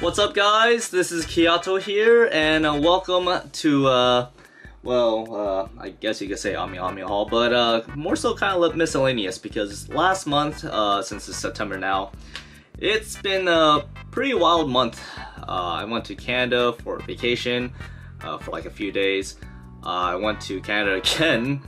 What's up guys, this is Kyato here, and welcome to, I guess you could say Ami Ami Haul, but more so kind of miscellaneous, because last month, since it's September now, it's been a pretty wild month. I went to Canada for vacation for like a few days. I went to Canada again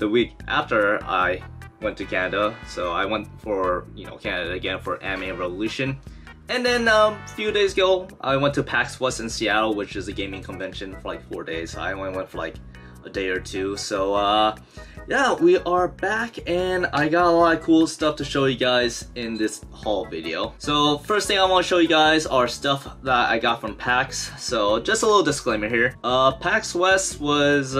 the week after I went to Canada, so I went for, Canada again for Anime Revolution. And then a few days ago, I went to PAX West in Seattle, which is a gaming convention, for like 4 days. I only went for like a day or two. So yeah, we are back and I got a lot of cool stuff to show you guys in this haul video. So first thing I want to show you guys are stuff that I got from PAX. So just a little disclaimer here. PAX West was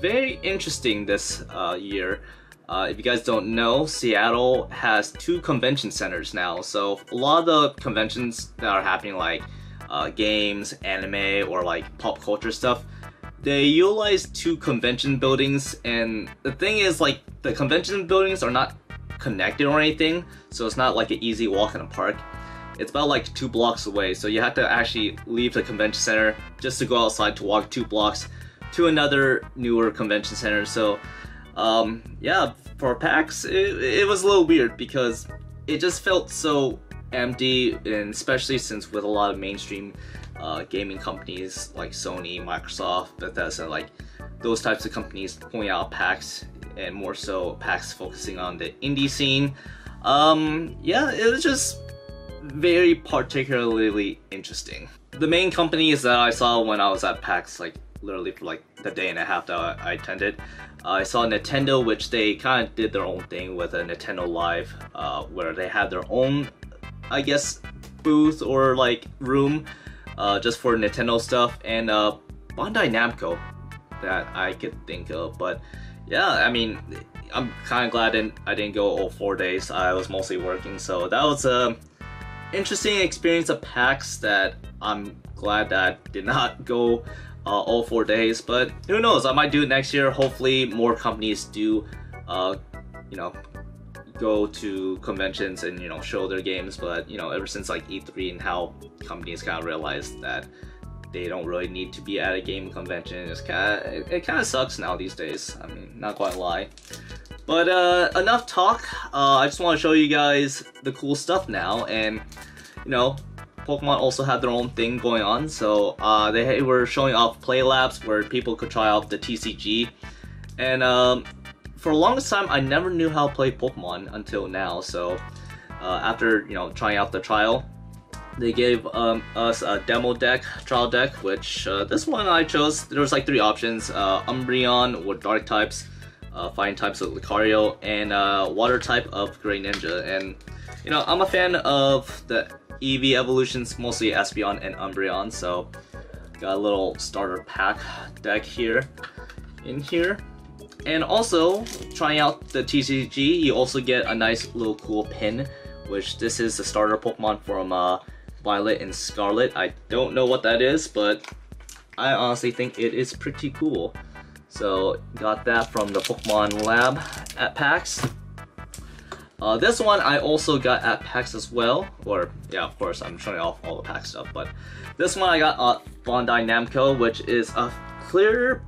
very interesting this year. If you guys don't know, Seattle has 2 convention centers now, so a lot of the conventions that are happening, like games, anime, or like pop culture stuff, they utilize 2 convention buildings, and the thing is, like, the convention buildings are not connected or anything, so it's not like an easy walk in a park. It's about like 2 blocks away, so you have to actually leave the convention center just to go outside to walk 2 blocks to another newer convention center. So yeah, for PAX, it was a little weird because it just felt so empty, and especially since with a lot of mainstream gaming companies like Sony, Microsoft, Bethesda, like those types of companies pulling out PAX, and more so PAX focusing on the indie scene. Yeah, it was just very particularly interesting. The main companies that I saw when I was at PAX, like literally for like the day and a half that I attended, I saw Nintendo, which they kind of did their own thing with a Nintendo Live, where they had their own, I guess, booth or like room just for Nintendo stuff, and Bandai Namco that I could think of. But yeah, I mean, I'm kind of glad I didn't go all 4 days. I was mostly working, so that was an interesting experience of PAX that I'm glad that I did not go all 4 days, but who knows, I might do it next year. Hopefully more companies do go to conventions and show their games, but ever since like E3 and how companies kind of realized that they don't really need to be at a game convention, it kind of sucks now these days. I mean, not quite lie, but enough talk. I just want to show you guys the cool stuff now, and Pokemon also had their own thing going on, so they were showing off play labs where people could try out the TCG, and for the longest time I never knew how to play Pokemon until now. So after trying out the trial, they gave us a demo deck, trial deck, which this one I chose. There was like 3 options: Umbreon with dark types, fire types of Lucario, and water type of Greninja. And I'm a fan of the Eevee evolutions, mostly Espeon and Umbreon, so got a little starter pack deck here, and also trying out the TCG, you also get a nice little cool pin, which this is the starter Pokemon from Violet and Scarlet. I don't know what that is, but I honestly think it is pretty cool. So got that from the Pokemon Lab at PAX. This one I also got at PAX as well, or yeah, of course I'm showing off all the PAX stuff, but this one I got Bandai Namco, which is a clear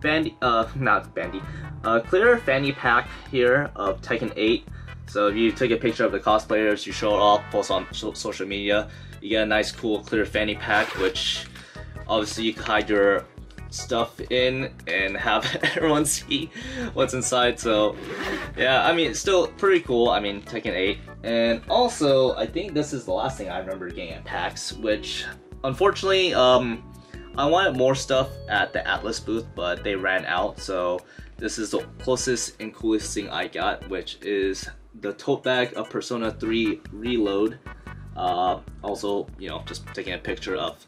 clear fanny pack here of Tekken 8. So if you take a picture of the cosplayers, you show it off, post on social media, you get a nice cool clear fanny pack, which obviously you can hide your stuff in and have everyone see what's inside. So yeah, I mean, it's still pretty cool. I mean, Tekken 8. And also, I think this is the last thing I remember getting at PAX, which unfortunately, I wanted more stuff at the Atlas booth, but they ran out. So this is the closest and coolest thing I got, which is the tote bag of Persona 3 Reload. Also, just taking a picture of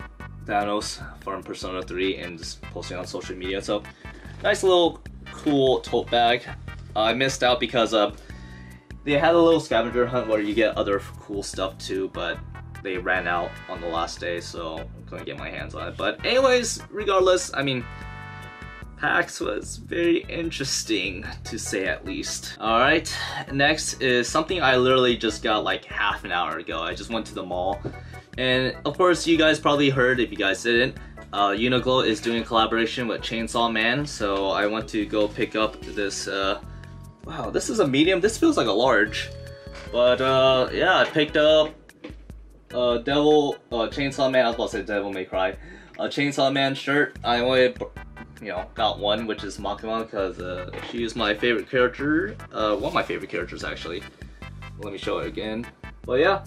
Thanos from Persona 3 and just posting on social media. So nice little cool tote bag. I missed out because they had a little scavenger hunt where you get other cool stuff too, but they ran out on the last day, so I couldn't get my hands on it. But anyways, regardless, I mean, PAX was very interesting, to say at least. Alright, next is something I literally just got like half an hour ago. I just went to the mall And of course, you guys probably heard, if you guys didn't, Uniqlo is doing a collaboration with Chainsaw Man, so I went to go pick up this, wow, this is a medium, this feels like a large. But yeah, I picked up Chainsaw Man, I was about to say Devil May Cry, a Chainsaw Man shirt. I only, you know, got one, which is Makima, because she is my favorite character, one of my favorite characters actually. Let me show it again, but yeah.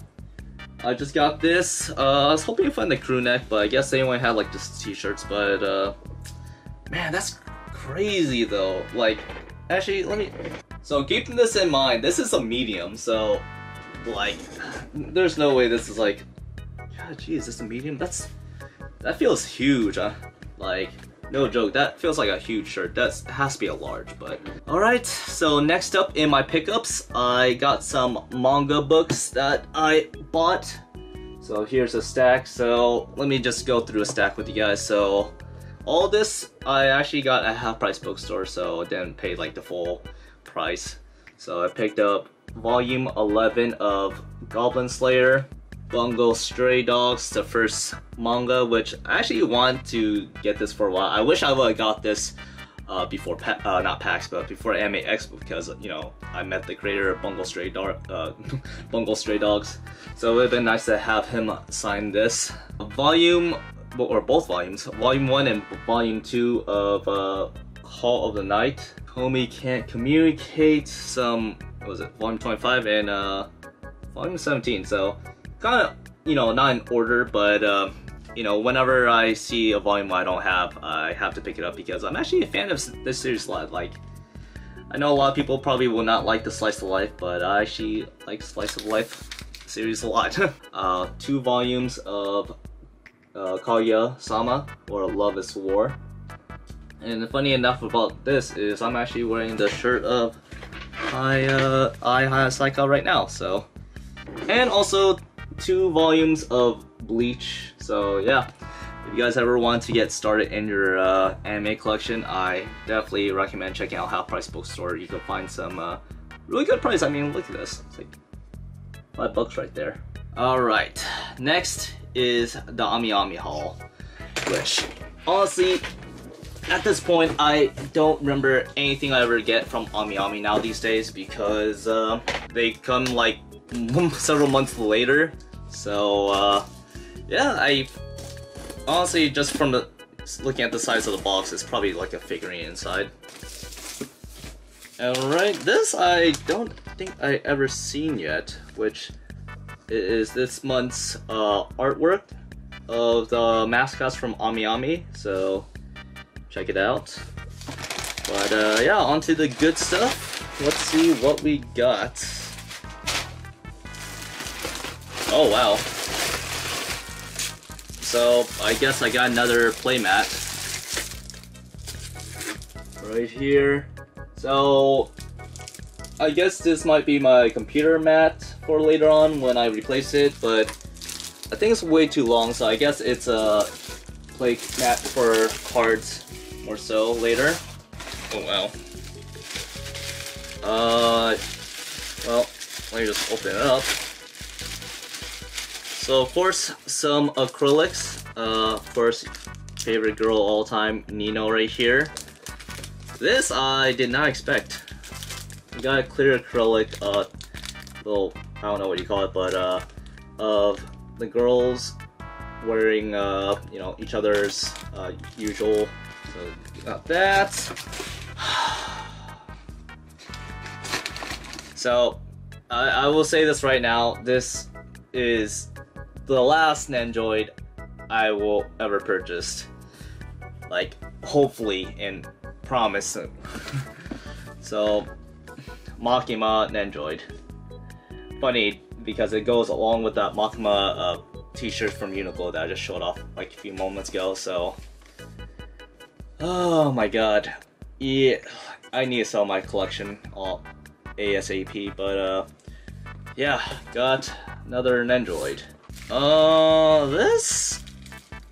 I just got this. I was hoping to find the crew neck, but I guess they only had like just t-shirts, but man, that's crazy though. Like, actually, let me... So keeping this in mind, this is a medium, so like, there's no way this is like... God, geez, this is a medium? That's... That feels huge, huh? Like, no joke, that feels like a huge shirt. That has to be a large, but... Alright, so next up in my pickups, I got some manga books that I bought. So here's a stack, so let me just go through a stack with you guys. So all this I actually got at Half Price Bookstore, so I didn't pay like the full price. So I picked up Volume 11 of Goblin Slayer, Bungo Stray Dogs, the first manga, which I actually want to get this for a while. I wish I would have got this before not PAX, but before Anime Expo, because you know, I met the creator of Bungo Stray Dogs, so it would have been nice to have him sign this. Volume, or both volumes, Volume 1 and Volume 2 of Hall of the Night. Homie Can't Communicate, some, what was it, Volume 25 and Volume 17, so kind of, you know, not in order, but you know, whenever I see a volume I don't have, I have to pick it up because I'm actually a fan of this series a lot. Like, I know a lot of people probably will not like the Slice of Life, but I actually like Slice of Life series a lot. 2 volumes of Kaguya-sama, or Love is War. And funny enough about this is I'm actually wearing the shirt of I Saika right now, so. And also 2 volumes of Bleach, so yeah, if you guys ever want to get started in your anime collection, I definitely recommend checking out Half Price Bookstore. You can find some really good price. I mean, look at this, it's like $5 right there. Alright, next is the Ami Ami Haul, which honestly, at this point, I don't remember anything I ever get from Ami Ami now these days, because they come like several months later. So yeah, I honestly, just from the looking at the size of the box, it's probably like a figurine inside. Alright, this I don't think I ever seen yet, which is this month's artwork of the mascots from Ami Ami, so check it out. But yeah, onto the good stuff. Let's see what we got. Oh wow. So I guess I got another playmat right here. So I guess this might be my computer mat for later on when I replace it, but I think it's way too long, so I guess it's a playmat for cards or so later. Oh wow. Well, let me just open it up. So of course, some acrylics. Of course, favorite girl all time, Nino right here. This I did not expect. We got a clear acrylic, little, I don't know what you call it, but of the girls wearing, you know, each other's usual. So we got that. So I will say this right now. This is the last Nendoroid I will ever purchase, like, hopefully and promise soon. So Makima Nendoroid, funny because it goes along with that Makima t-shirt from Uniqlo that I just showed off like a few moments ago. So oh my god, yeah, I need to sell my collection all ASAP. But yeah, got another Nendoroid. This?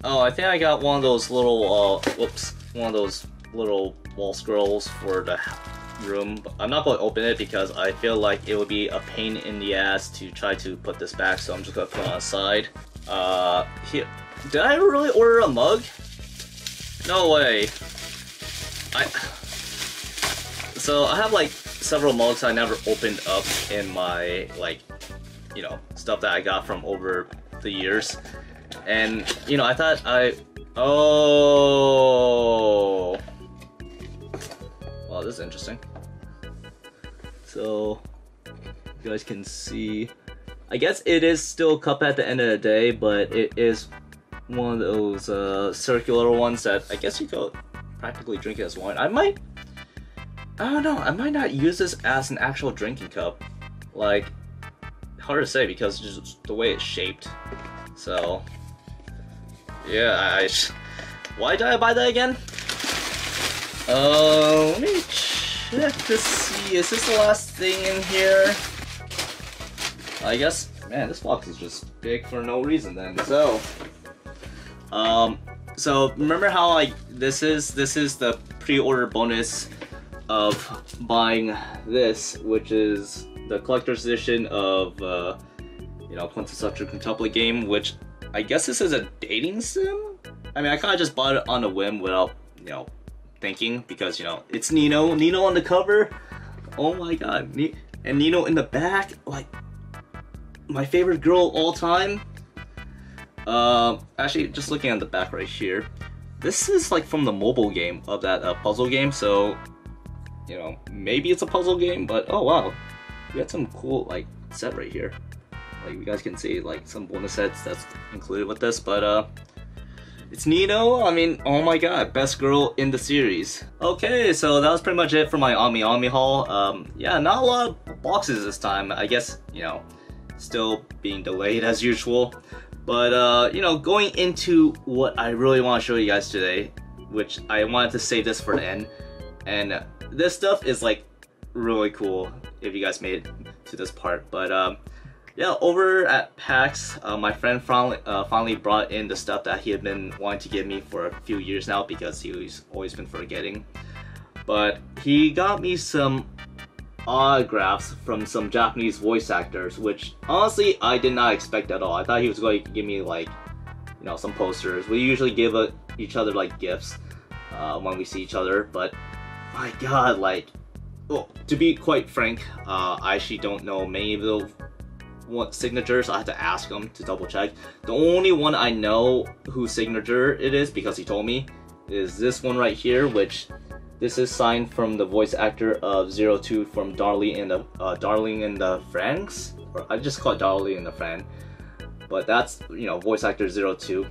Oh, I think I got one of those little, whoops, one of those little wall scrolls for the room. I'm not going to open it because I feel like it would be a pain in the ass to try to put this back, so I'm just going to put it on the side. Here. Did I really order a mug? No way. So I have like several mugs I never opened up in my, like, you know, stuff that I got from over the years. And, you know, I thought I... Oh! Wow, this is interesting. So, you guys can see... I guess it is still cup at the end of the day, but it is one of those circular ones that I guess you could practically drink it as wine. I don't know, I might not use this as an actual drinking cup. Like, hard to say because just the way it's shaped. So, yeah, why did I buy that again? Let me check to see, is this the last thing in here? I guess, man, this box is just big for no reason then. So, remember how this is the pre-order bonus of buying this, which is the collector's edition of, you know, Quintessential Quintuplet game, which I guess this is a dating sim? I mean, I kinda just bought it on a whim without, you know, thinking, because, you know, it's Nino. Nino on the cover. Oh my god. And Nino in the back, like, my favorite girl of all time. Actually, just looking at the back right here, this is like from the mobile game of that puzzle game, so, you know, maybe it's a puzzle game, but oh wow, we got some cool like set right here. Like, you guys can see like some bonus sets that's included with this, but it's Nino. I mean, oh my god, best girl in the series. Okay, so that was pretty much it for my Ami Ami haul. Yeah, not a lot of boxes this time, I guess, you know, still being delayed as usual, but you know, going into what I really want to show you guys today, which I wanted to save this for the end, and this stuff is like really cool if you guys made it to this part. But yeah, over at PAX, my friend finally brought in the stuff that he had been wanting to give me for a few years now because he's always been forgetting, but he got me some autographs from some Japanese voice actors, which honestly I did not expect at all. I thought he was going to give me, like, you know, some posters. We usually give each other like gifts when we see each other, but my god, like, well, to be quite frank, I actually don't know many of the signatures. I had to ask him to double check. The only one I know whose signature it is, because he told me, is this one right here, which this is signed from the voice actor of Zero Two from Darling and the Frans, or I just call it Darling and the Frans, but that's, you know, voice actor 02.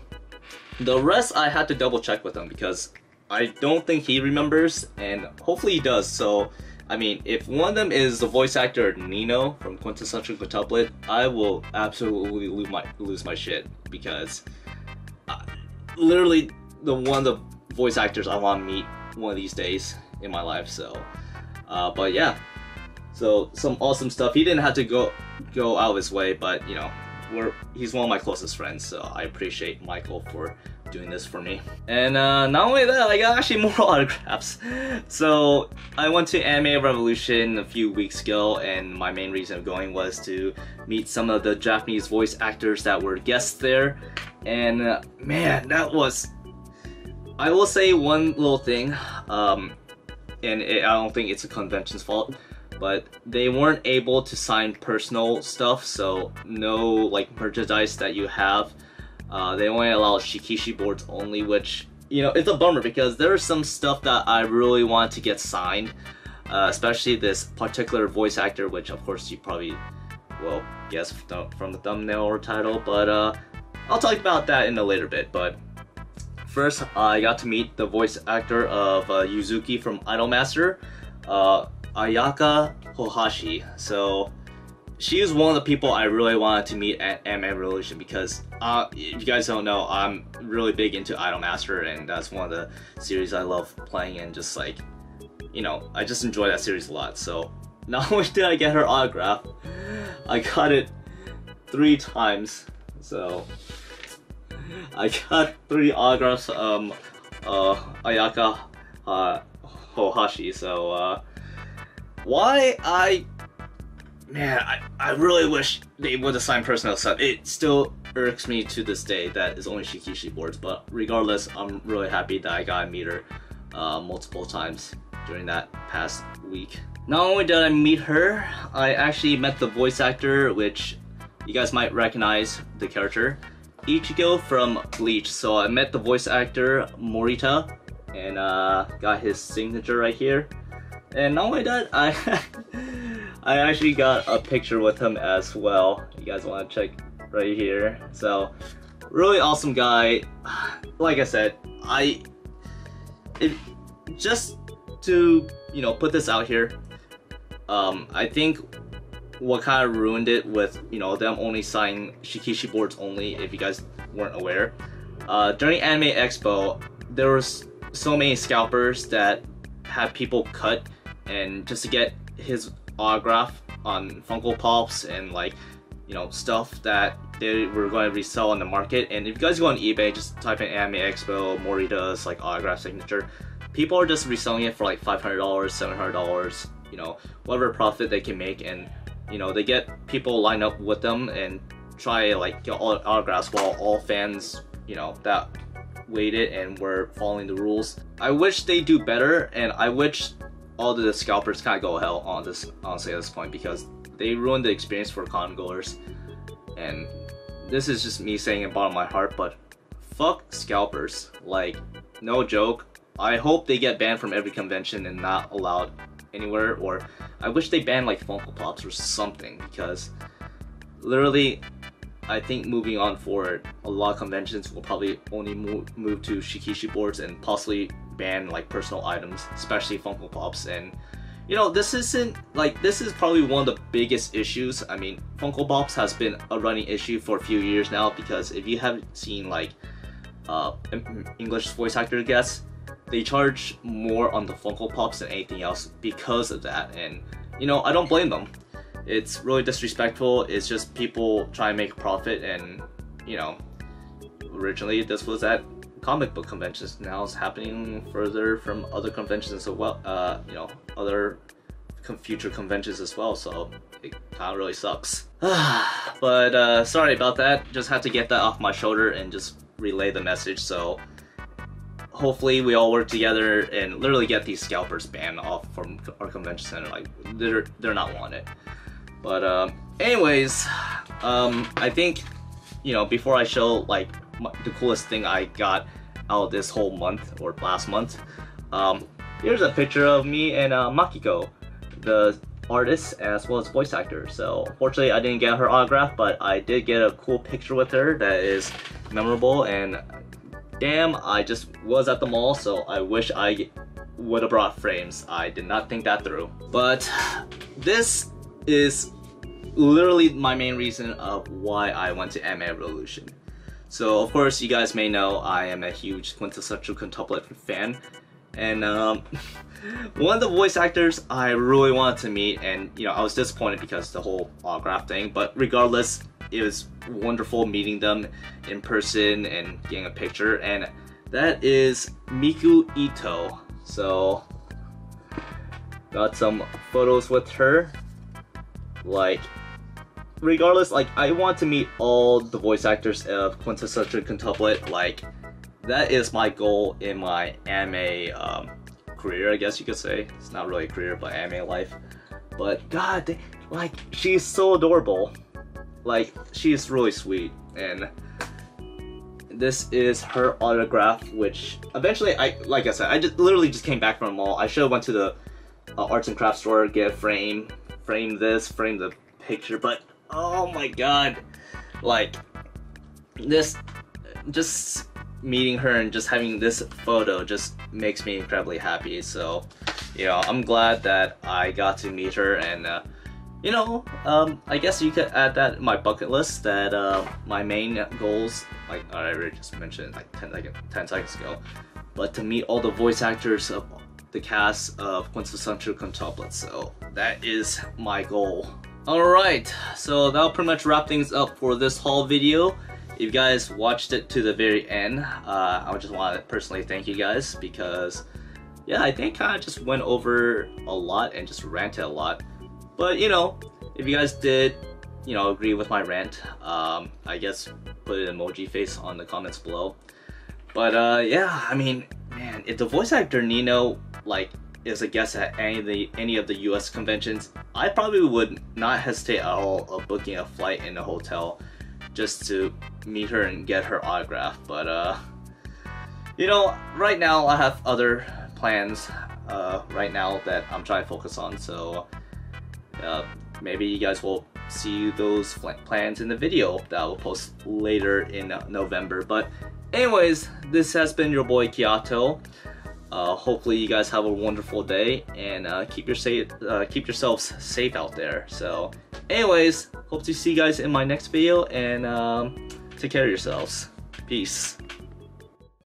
The rest I had to double check with him because I don't think he remembers, and hopefully he does. So, I mean, if one of them is the voice actor Nino from Quintessential Quintuplet, I will absolutely lose my shit, because literally the one of the voice actors I want to meet one of these days in my life. So but yeah, so some awesome stuff. He didn't have to go out of his way, but you know, he's one of my closest friends, so I appreciate Michael for doing this for me. And not only that, I got actually more autographs. So I went to Anime Revolution a few weeks ago, and my main reason of going was to meet some of the Japanese voice actors that were guests there. And man, that was, I will say one little thing, and I don't think it's a convention's fault, but they weren't able to sign personal stuff, so no like merchandise that you have. They only allow shikishi boards only, which, you know, it's a bummer because there is some stuff that I really want to get signed, especially this particular voice actor, which of course you probably will guess from the thumbnail or title, but I'll talk about that in a later bit. But first, I got to meet the voice actor of Yuzuki from Idolmaster, Ayaka Hohashi. So she is one of the people I really wanted to meet at Anime Revolution because, if you guys don't know, I'm really big into Idolmaster, and that's one of the series I love playing, and just like, you know, I just enjoy that series a lot. So not only did I get her autograph, I got it 3 times. So I got 3 autographs Ayaka Hohashi. So man, I really wish they would have signed personal stuff. It still irks me to this day that it's only Shikishi boards, but regardless, I'm really happy that I got to meet her multiple times during that past week. Not only did I meet her, I actually met the voice actor, which you guys might recognize the character, Ichigo from Bleach. So I met the voice actor, Morita, and got his signature right here. And not only that, I actually got a picture with him as well. You guys want to check right here. So really awesome guy. Like I said, just to, you know, put this out here, I think what kind of ruined it with, you know, them only signing Shikishi boards only, if you guys weren't aware, during Anime Expo, there was so many scalpers that had people cut and just to get his autograph on Funko Pops and, like, you know, stuff that they were going to resell on the market. And if you guys go on eBay, just type in Anime Expo Morita's, like, autograph signature, people are just reselling it for like $500, $700, you know, whatever profit they can make. And, you know, they get people line up with them and try, like, get all autographs, while all fans, you know, that waited and were following the rules. I wish they do better, and I wish all the scalpers kind of go hell on this, honestly, at this point, because they ruined the experience for con goers. And this is just me saying it bottom of my heart, but fuck scalpers, like, no joke. I hope they get banned from every convention and not allowed anywhere, or I wish they banned, like, Funko Pops or something, because literally I think moving on forward, a lot of conventions will probably only move to Shikishi boards and possibly ban, like, personal items, especially Funko Pops. And, you know, this isn't, like, this is probably one of the biggest issues. I mean, Funko Pops has been a running issue for a few years now, because if you haven't seen, like, English voice actor guests, they charge more on the Funko Pops than anything else because of that. And, you know, I don't blame them. It's really disrespectful. It's just people trying to make a profit. And, you know, originally this was at comic book conventions. Now it's happening further from other conventions as well, you know, other future conventions as well. So it kind of really sucks. But sorry about that. Just had to get that off my shoulder and just relay the message. So hopefully we all work together and literally get these scalpers banned off from our convention center. Like, they're not wanted. But anyways, I think, you know, before I show, like, the coolest thing I got out of this whole month or last month, here's a picture of me and Makiko, the artist as well as voice actor. So fortunately I didn't get her autograph, but I did get a cool picture with her that is memorable. And damn, I just was at the mall, so I wish I would have brought frames. I did not think that through. But this is literally my main reason of why I went to Anime Revolution. So of course, you guys may know I am a huge Quintessential Quintuplet fan. And one of the voice actors I really wanted to meet, and, you know, I was disappointed because the whole autograph thing, but regardless, it was wonderful meeting them in person and getting a picture. And that is Miku Ito. So got some photos with her. Like, regardless, like, I want to meet all the voice actors of Quintessential Quintuplet. Like, that is my goal in my anime career, I guess you could say. It's not really a career, but anime life. But god, like, she's so adorable. Like, she's really sweet. And this is her autograph, which eventually, like I said, I just literally just came back from the mall. I should have went to the arts and crafts store, get a frame, frame this, frame the picture, but oh my god, like, this, just meeting her and just having this photo just makes me incredibly happy. So, you know, I'm glad that I got to meet her. And you know, I guess you could add that in my bucket list, that my main goals, like I already just mentioned, like 10 seconds ago, but to meet all the voice actors of the cast of Quintessential Quintuplets. So that is my goal. Alright, so that'll pretty much wrap things up for this haul video. If you guys watched it to the very end, I just want to personally thank you guys, because, yeah, I think I kind of just went over a lot and just ranted a lot. But, you know, if you guys did you know, agree with my rant, I guess put an emoji face on the comments below. But yeah, I mean, man, if the voice actor Nino like is a guest at any of the US conventions, I probably would not hesitate at all of booking a flight in a hotel just to meet her and get her autograph. But you know, right now I have other plans right now that I'm trying to focus on, so maybe you guys will see those plans in the video that I will post later in November. But anyways, this has been your boy Kyato. Hopefully you guys have a wonderful day, and keep yourselves safe out there. So anyways, hope to see you guys in my next video, and take care of yourselves. Peace.